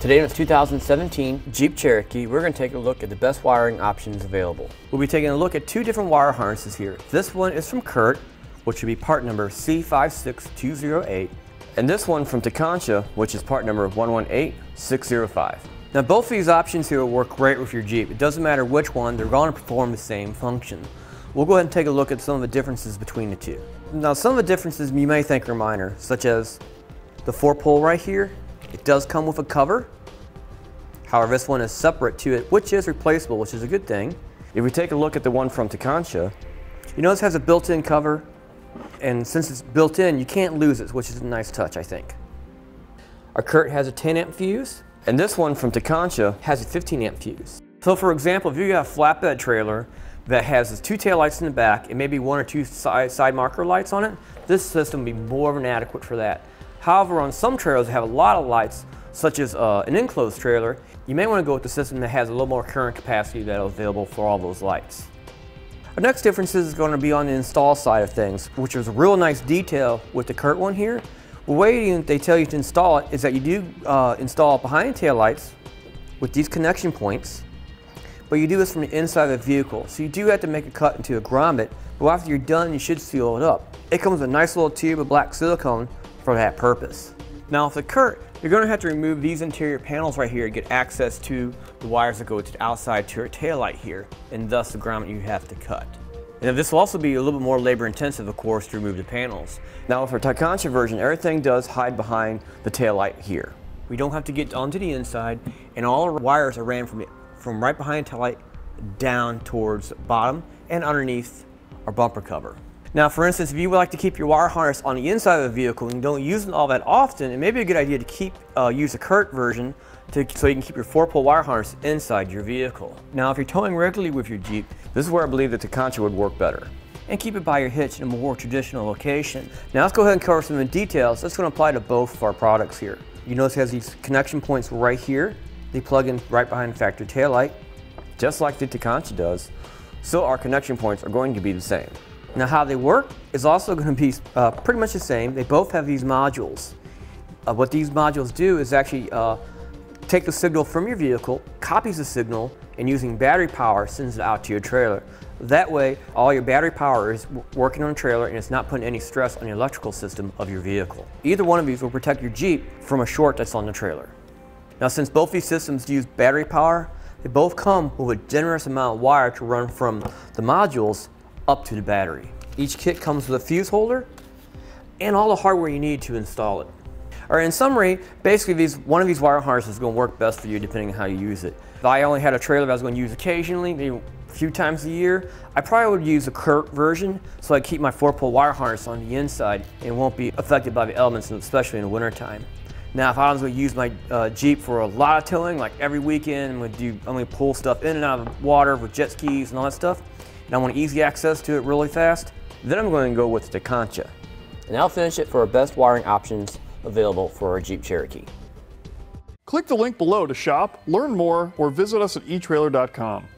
Today in this 2017 Jeep Cherokee, we're going to take a look at the best wiring options available. We'll be taking a look at two different wire harnesses here. This one is from Curt, which would be part number C56208, and this one from Tekonsha, which is part number 118605. Now both of these options here will work great with your Jeep. It doesn't matter which one, they're going to perform the same function. We'll go ahead and take a look at some of the differences between the two. Now some of the differences you may think are minor, such as the 4-pole right here. It does come with a cover, however this one is separate to it, which is replaceable, which is a good thing. If we take a look at the one from Tekonsha, you notice it has a built-in cover, and since it's built-in you can't lose it, which is a nice touch, I think. Our Curt has a 10-amp fuse, and this one from Tekonsha has a 15-amp fuse. So for example, if you got a flatbed trailer that has two tail lights in the back and maybe one or two side marker lights on it, this system would be more than adequate for that. However, on some trailers that have a lot of lights, such as an enclosed trailer, you may want to go with the system that has a little more current capacity that is available for all those lights. Our next difference is going to be on the install side of things, which is a real nice detail with the Curt one here. The way they tell you to install it is that you do install behind tail lights with these connection points, but you do this from the inside of the vehicle. So you do have to make a cut into a grommet, but after you're done, you should seal it up. It comes with a nice little tube of black silicone for that purpose. Now with the Curt, you're going to have to remove these interior panels right here to get access to the wires that go to the outside to your taillight here, and thus the grommet you have to cut. Now this will also be a little bit more labor intensive, of course, to remove the panels. Now for Tekonsha version, everything does hide behind the taillight here. We don't have to get onto the inside, and all our wires are ran from right behind the taillight down towards the bottom and underneath our bumper cover. Now for instance, if you would like to keep your wire harness on the inside of the vehicle and don't use it all that often, it may be a good idea to use the Curt version so you can keep your 4-pole wire harness inside your vehicle. Now if you're towing regularly with your Jeep, this is where I believe that the Tekonsha would work better. And keep it by your hitch in a more traditional location. Now let's go ahead and cover some of the details. That's going to apply to both of our products here. You notice it has these connection points right here. They plug in right behind the factory taillight, just like the Tekonsha does. So our connection points are going to be the same. Now how they work is also going to be pretty much the same. They both have these modules. What these modules do is actually take the signal from your vehicle, copies the signal, and using battery power sends it out to your trailer. That way all your battery power is working on the trailer and it's not putting any stress on the electrical system of your vehicle. Either one of these will protect your Jeep from a short that's on the trailer. Now since both these systems use battery power, they both come with a generous amount of wire to run from the modules up to the battery. Each kit comes with a fuse holder and all the hardware you need to install it. Alright, in summary, basically one of these wire harnesses is going to work best for you depending on how you use it. If I only had a trailer that I was going to use occasionally, maybe a few times a year, I probably would use a Curt version so I keep my 4-pole wire harness on the inside and won't be affected by the elements, especially in the wintertime. Now if I was going to use my Jeep for a lot of towing, like every weekend, I'm going to pull stuff in and out of the water with jet skis and all that stuff, and I want easy access to it really fast, then I'm going to go with the Tekonsha. And I'll finish it for our best wiring options available for our Jeep Cherokee. Click the link below to shop, learn more, or visit us at eTrailer.com.